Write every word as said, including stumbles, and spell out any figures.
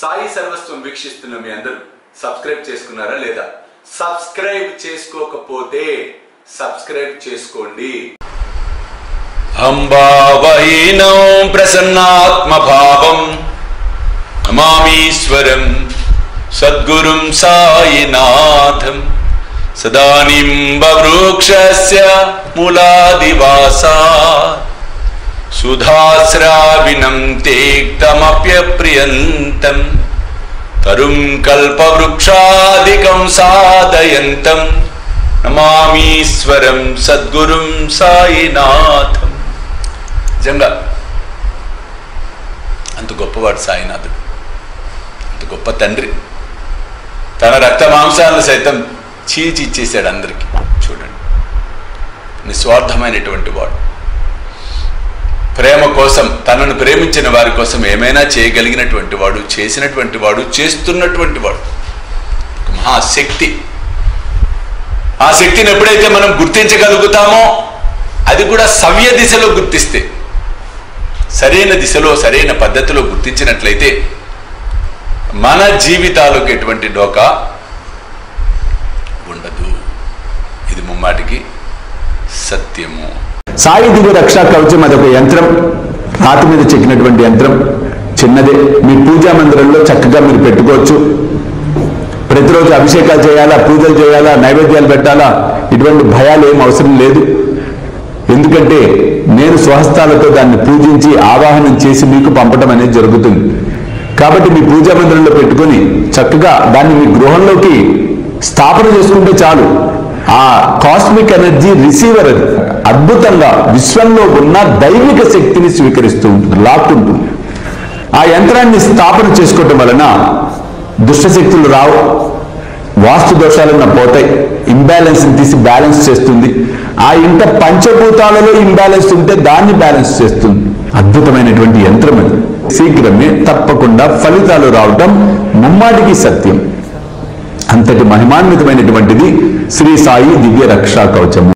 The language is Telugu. साई सर्वस्वं वीक्षिस्तुन्न मी अंदरू सब्सक्राइब चेसुकुन्नारा लेदा सब्सक्राइब चेसुकोकपोते सब्सक्राइब चेसुकोंडी। अंबावैनं प्रसन्नात्मभावं नमामीश्वरं सद्गुरुं साईनाथं सदानिम्बवृक्षस्य मूलादिवासात् सुधास्राविनं त्यक्तमप्यप्रियन्तं तरुं कल्पवृक्षादिकं साधयन्तं नमामीश्वरं सद्गुरुं साईनाथं। నిజంగా అంత గొప్పవాడు సాయినాథుడు, అంత గొప్ప తండ్రి, తన రక్త మాంసాలను సైతం చీచి ఇచ్చేసాడు అందరికీ. చూడండి, నిస్వార్థమైనటువంటి వాడు, ప్రేమ కోసం తనను ప్రేమించిన వారి కోసం ఏమైనా చేయగలిగినటువంటి వాడు, చేసినటువంటి వాడు, చేస్తున్నటువంటి వాడు, మహాశక్తి. ఆ శక్తిని ఎప్పుడైతే మనం గుర్తించగలుగుతామో, అది కూడా సవ్య దిశలో గుర్తిస్తే, సరైన దిశలో సరైన పద్ధతిలో గుర్తించినట్లయితే మన జీవితాలకు ఎటువంటి డోకా ఉండదు. ఇది ముమ్మాటికి సత్యము. సాయి దివ్య రక్షా కవచం అదొక యంత్రం, రాతి మీద చెక్కినటువంటి యంత్రం, చిన్నదే. మీ పూజా మందిరంలో చక్కగా మీరు పెట్టుకోవచ్చు. ప్రతిరోజు అభిషేకాలు చేయాలా, పూజలు చేయాలా, నైవేద్యాలు పెట్టాలా, ఇటువంటి భయాలు ఏం అవసరం లేదు. ఎందుకంటే నేను స్వహస్తాలతో దాన్ని పూజించి ఆవాహనం చేసి మీకు పంపడం అనేది జరుగుతుంది. కాబట్టి మీ పూజా మందిరంలో పెట్టుకొని చక్కగా దాన్ని మీ గృహంలోకి స్థాపన చేసుకుంటే చాలు. ఆ కాస్మిక్ ఎనర్జీ రిసీవర్ అది అద్భుతంగా విశ్వంలో ఉన్న దైవిక శక్తిని స్వీకరిస్తూ ఉంటుంది, లాక్కుంటుంది. ఆ యంత్రాన్ని స్థాపన చేసుకోవటం వలన దుష్టశక్తులు రావు, వాస్తు దోషాలన్న పోతాయి, ఇంబ్యాలెన్స్ని తీసి బ్యాలెన్స్ చేస్తుంది. ఆ ఇంట పంచభూతాలలో ఇంబ్యాలెన్స్ ఉంటే దాన్ని బ్యాలెన్స్ చేస్తుంది. అద్భుతమైనటువంటి యంత్రం అది. శీఘ్రమే తప్పకుండా ఫలితాలు రావటం ముమ్మాటికి సత్యం. అంతటి మహిమాన్వితమైనటువంటిది శ్రీ సాయి దివ్య రక్షా కవచము.